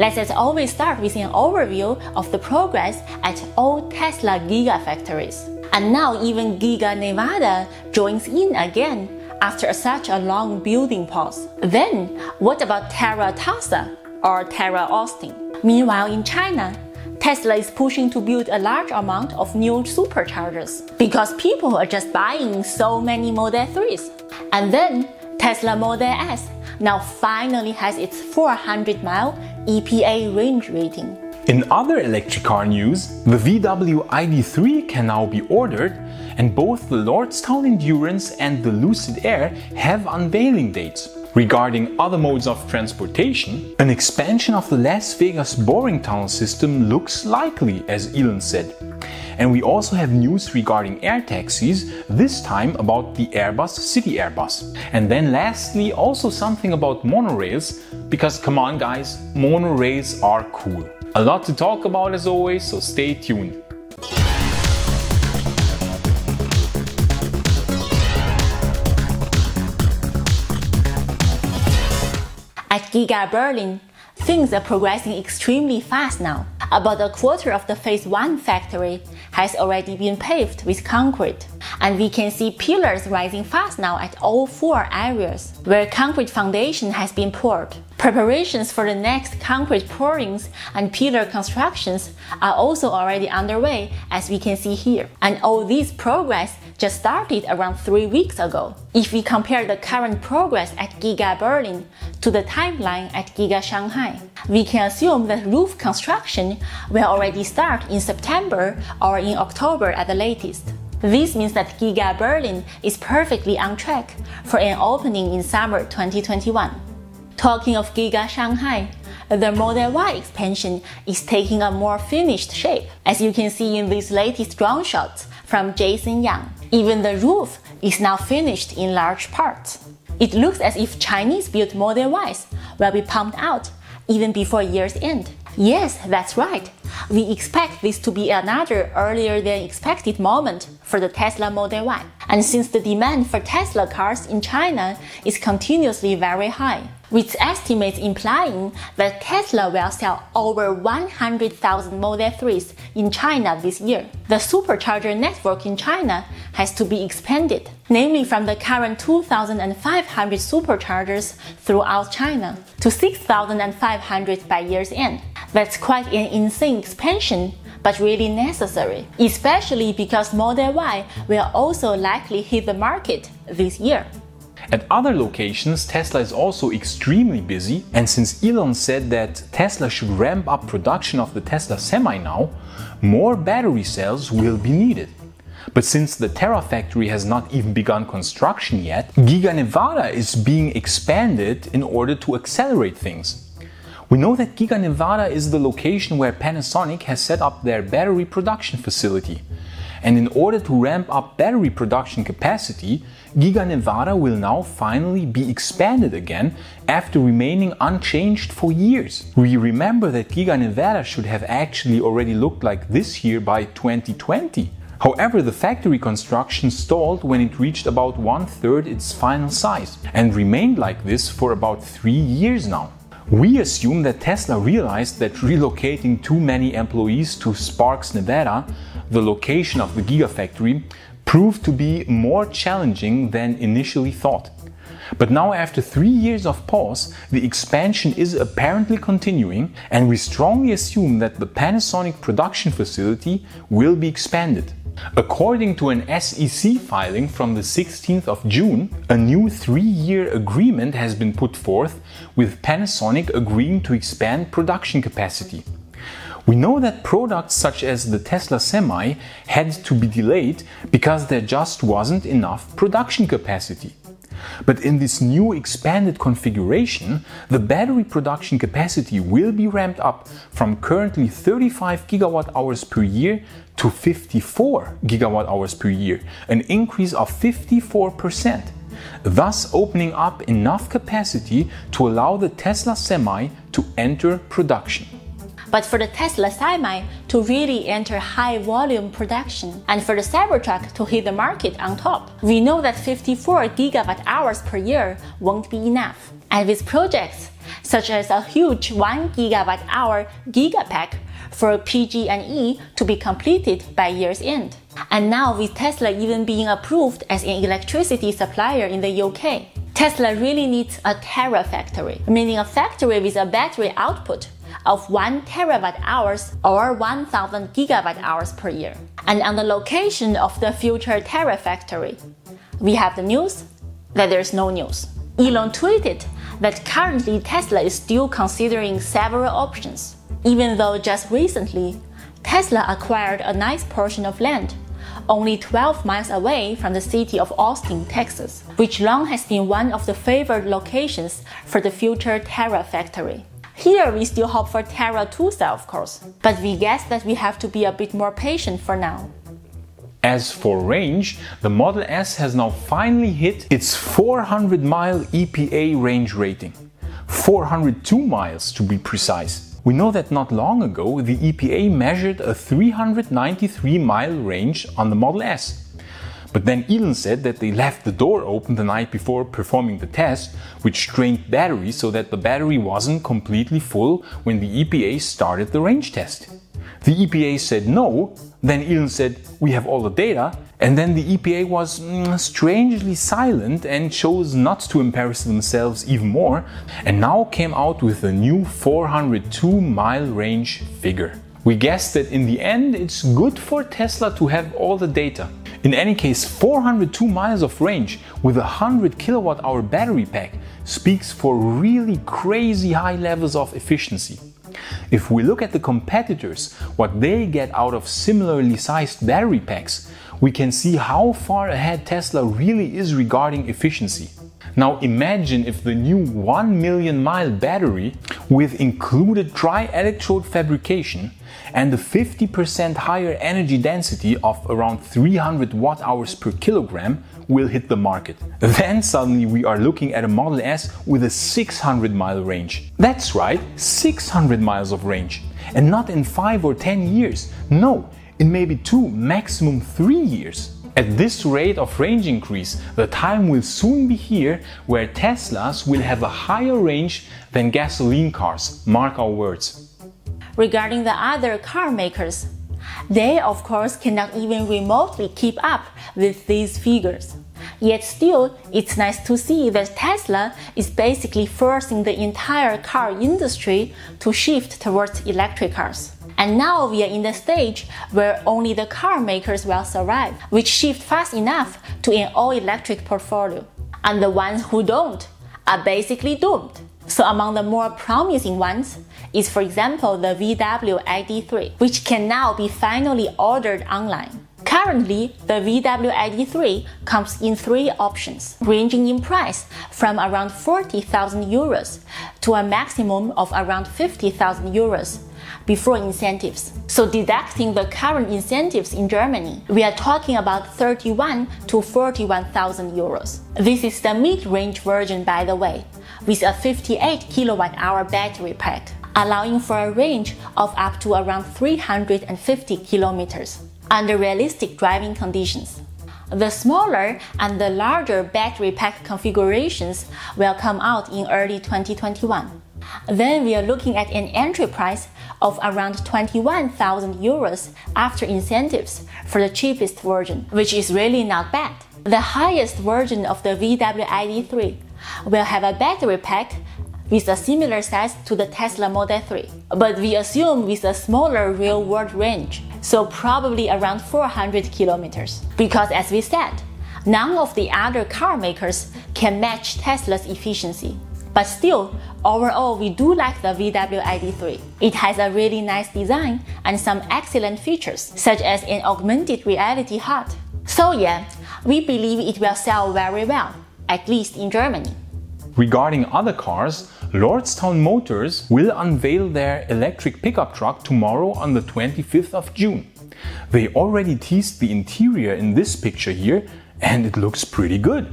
Let's as always start with an overview of the progress at all Tesla Gigafactories. And now even Giga Nevada joins in again after such a long building pause. Then, what about Terra Tulsa or Terra Austin? Meanwhile, in China, Tesla is pushing to build a large amount of new superchargers because people are just buying so many Model 3s. And then Tesla Model S now finally has its 400-mile EPA range rating. In other electric car news, the VW ID.3 can now be ordered, and both the Lordstown Endurance and the Lucid Air have unveiling dates. Regarding other modes of transportation, an expansion of the Las Vegas boring tunnel system looks likely, as Elon said. And we also have news regarding air taxis, this time about the Airbus CityAirbus. And then lastly, also something about monorails, because come on guys, monorails are cool. A lot to talk about as always, so stay tuned. At Giga Berlin, things are progressing extremely fast now. About a quarter of the Phase 1 factory has already been paved with concrete, and we can see pillars rising fast now at all four areas where concrete foundation has been poured. Preparations for the next concrete pourings and pillar constructions are also already underway, as we can see here. And all this progress just started around 3 weeks ago. If we compare the current progress at Giga Berlin to the timeline at Giga Shanghai, we can assume that roof construction will already start in September or in October at the latest. This means that Giga Berlin is perfectly on track for an opening in summer 2021. Talking of Giga Shanghai, the Model Y expansion is taking a more finished shape, as you can see in these latest drone shots from Jason Yang. Even the roof is now finished in large parts. It looks as if Chinese-built Model Ys will be pumped out even before year's end. Yes, that's right. We expect this to be another earlier than expected moment for the Tesla Model Y. And since the demand for Tesla cars in China is continuously very high, with estimates implying that Tesla will sell over 100,000 Model 3s in China this year, the supercharger network in China has to be expanded, namely from the current 2,500 superchargers throughout China to 6,500 by year's end. That's quite an insane expansion, but really necessary, especially because Model Y will also likely hit the market this year. At other locations, Tesla is also extremely busy, and since Elon said that Tesla should ramp up production of the Tesla Semi now, more battery cells will be needed. But since the Terafactory has not even begun construction yet, Giga Nevada is being expanded in order to accelerate things. We know that Giga Nevada is the location where Panasonic has set up their battery production facility. And in order to ramp up battery production capacity, Giga Nevada will now finally be expanded again after remaining unchanged for years. We remember that Giga Nevada should have actually already looked like this here by 2020. However, the factory construction stalled when it reached about 1/3 its final size and remained like this for about 3 years now. We assume that Tesla realized that relocating too many employees to Sparks, Nevada, the location of the Gigafactory, proved to be more challenging than initially thought. But now, after 3 years of pause, the expansion is apparently continuing, and we strongly assume that the Panasonic production facility will be expanded. According to an SEC filing from the 16th of June, a new 3-year agreement has been put forth, with Panasonic agreeing to expand production capacity. We know that products such as the Tesla Semi had to be delayed because there just wasn't enough production capacity. But in this new expanded configuration, the battery production capacity will be ramped up from currently 35 gigawatt-hours per year to 54 gigawatt-hours per year, an increase of 54%, thus opening up enough capacity to allow the Tesla Semi to enter production. But for the Tesla Semi to really enter high-volume production and for the Cybertruck to hit the market on top, we know that 54 gigawatt-hours per year won't be enough. And with projects such as a huge 1 gigawatt-hour Gigapack for PG&E to be completed by year's end. And now with Tesla even being approved as an electricity supplier in the UK, Tesla really needs a Terafactory, meaning a factory with a battery output of 1 terawatt hours or 1,000 gigawatt hours per year. And on the location of the future Terafactory, we have the news that there's no news. Elon tweeted that currently Tesla is still considering several options, even though just recently Tesla acquired a nice portion of land only 12 miles away from the city of Austin, Texas, which long has been one of the favored locations for the future Terafactory. Here we still hope for Terra 2 cell, of course, but we guess that we have to be a bit more patient for now. As for range, the Model S has now finally hit its 400-mile EPA range rating. 402 miles to be precise. We know that not long ago the EPA measured a 393-mile range on the Model S. But then Elon said that they left the door open the night before performing the test, which strained batteries so that the battery wasn't completely full when the EPA started the range test. The EPA said no, then Elon said, "We have all the data," and then the EPA was strangely silent and chose not to embarrass themselves even more, and now came out with a new 402-mile range figure. We guess that in the end it's good for Tesla to have all the data. In any case, 402 miles of range with a 100 kilowatt-hour battery pack speaks for really crazy high levels of efficiency. If we look at the competitors, what they get out of similarly sized battery packs, we can see how far ahead Tesla really is regarding efficiency. Now imagine if the new 1 million mile battery with included dry electrode fabrication and a 50% higher energy density of around 300 watt hours per kilogram will hit the market. Then suddenly we are looking at a Model S with a 600 mile range. That's right, 600 miles of range. And not in 5 or 10 years, no, in maybe 2, maximum 3 years. At this rate of range increase, the time will soon be here where Teslas will have a higher range than gasoline cars, mark our words. Regarding the other car makers, they of course cannot even remotely keep up with these figures. Yet still, it's nice to see that Tesla is basically forcing the entire car industry to shift towards electric cars. And now we are in the stage where only the car makers will survive, which shift fast enough to an all-electric portfolio. And the ones who don't are basically doomed. So among the more promising ones is, for example, the VW ID.3, which can now be finally ordered online. Currently, the VW ID.3 comes in 3 options, ranging in price from around 40,000 euros to a maximum of around 50,000 euros before incentives. So deducting the current incentives in Germany, we are talking about 31,000 to 41,000 euros. This is the mid-range version, by the way, with a 58 kilowatt-hour battery pack, allowing for a range of up to around 350 kilometers. Under realistic driving conditions. The smaller and the larger battery pack configurations will come out in early 2021. Then we are looking at an entry price of around 21,000 euros after incentives for the cheapest version, which is really not bad. The highest version of the VW ID.3 will have a battery pack with a similar size to the Tesla Model 3, but we assume with a smaller real-world range, so probably around 400 kilometers. Because as we said, none of the other car makers can match Tesla's efficiency. But still, overall we do like the VW ID.3. It has a really nice design and some excellent features, such as an augmented reality HUD. So yeah, we believe it will sell very well, at least in Germany. Regarding other cars, Lordstown Motors will unveil their electric pickup truck tomorrow on the 25th of June. They already teased the interior in this picture here, and it looks pretty good.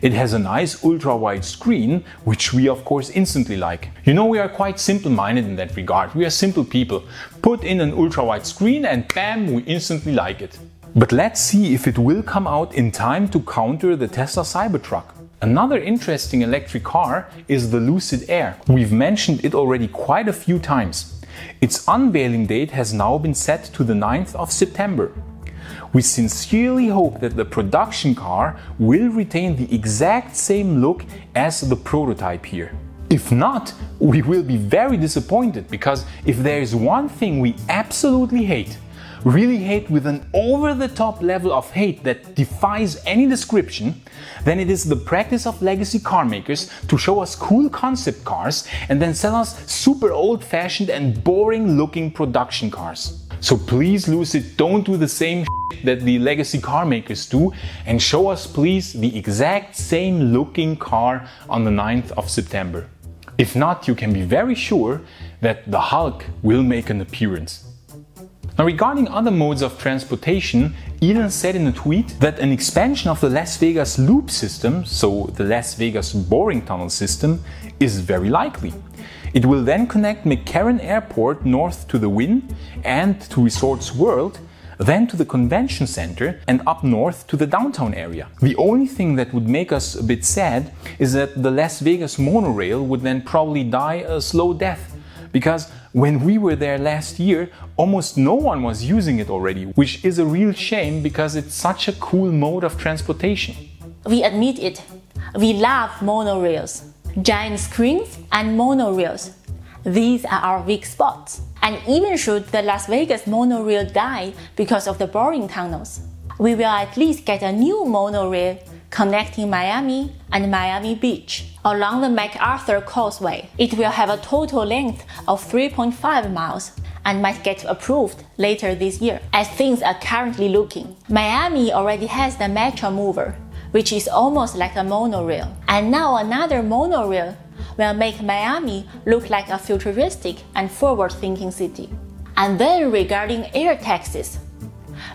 It has a nice ultra-wide screen, which we of course instantly like. You know, we are quite simple-minded in that regard. We are simple people. Put in an ultra-wide screen and bam, we instantly like it. But let's see if it will come out in time to counter the Tesla Cybertruck. Another interesting electric car is the Lucid Air. We've mentioned it already quite a few times. Its unveiling date has now been set to the 9th of September. We sincerely hope that the production car will retain the exact same look as the prototype here. If not, we will be very disappointed, because if there is one thing we absolutely hate, really hate with an over-the-top level of hate that defies any description, then it is the practice of legacy car makers to show us cool concept cars and then sell us super old-fashioned and boring-looking production cars. So please, Lucid, don't do the same shit that the legacy car makers do, and show us, please, the exact same looking car on the 9th of September. If not, you can be very sure that the Hulk will make an appearance. Now, regarding other modes of transportation, Elon said in a tweet that an expansion of the Las Vegas Loop system, so the Las Vegas boring tunnel system, is very likely. It will then connect McCarran Airport north to the Wynn and to Resorts World, then to the convention center and up north to the downtown area. The only thing that would make us a bit sad is that the Las Vegas monorail would then probably die a slow death, because when we were there last year, almost no one was using it already, which is a real shame because it's such a cool mode of transportation. We admit it. We love monorails, giant screens and monorails. These are our weak spots. And even should the Las Vegas monorail die because of the boring tunnels, we will at least get a new monorail connecting Miami and Miami Beach along the MacArthur Causeway. It will have a total length of 3.5 miles and might get approved later this year. As things are currently looking, Miami already has the Metromover, which is almost like a monorail. And now another monorail will make Miami look like a futuristic and forward-thinking city. And then regarding air taxis,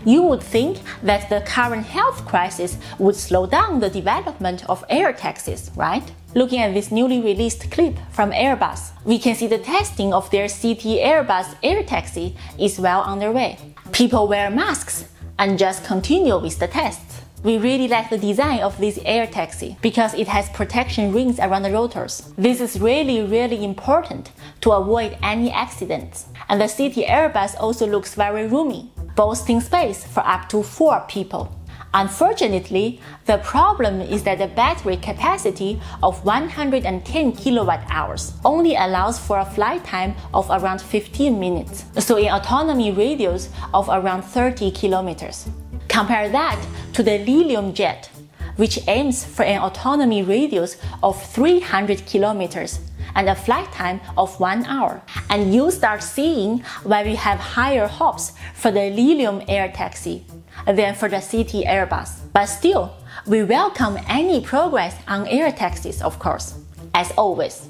you would think that the current health crisis would slow down the development of air taxis, right? Looking at this newly released clip from Airbus, we can see the testing of their CityAirbus air taxi is well underway. People wear masks and just continue with the tests. We really like the design of this air taxi because it has protection rings around the rotors. This is really, really important to avoid any accidents. And the CityAirbus also looks very roomy, boasting space for up to 4 people. Unfortunately, the problem is that the battery capacity of 110 kWh only allows for a flight time of around 15 minutes, so an autonomy radius of around 30 kilometers. Compare that to the Lilium jet, which aims for an autonomy radius of 300 kilometers and a flight time of 1 hour. And you start seeing why we have higher hops for the Lilium air taxi than for the CityAirbus. But still, we welcome any progress on air taxis, of course, as always.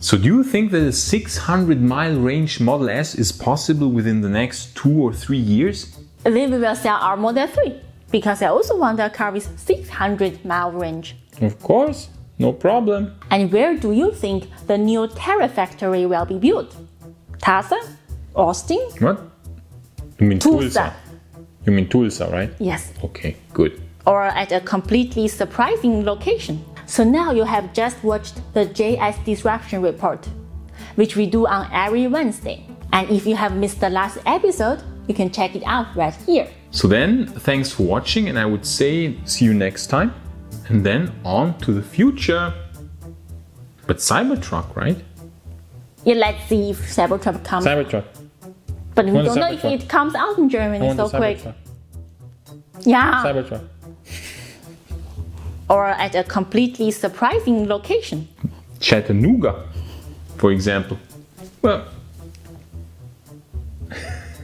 So do you think that a 600-mile range Model S is possible within the next 2 or 3 years? Then we will sell our Model 3, because I also want a car with 600-mile range. Of course. No problem. And where do you think the new Terafactory will be built? Tulsa? Austin? What? You mean Tulsa? You mean Tulsa, right? Yes. Okay, good. Or at a completely surprising location. So now you have just watched the JS Disruption Report, which we do on every Wednesday. And if you have missed the last episode, you can check it out right here. So then, thanks for watching, and I would say see you next time. And then on to the future. But Cybertruck, right? Yeah, let's see if Cybertruck comes. Cybertruck. But we don't know if it comes out in Germany so quick. Yeah. Cybertruck. Or at a completely surprising location. Chattanooga, for example. Well.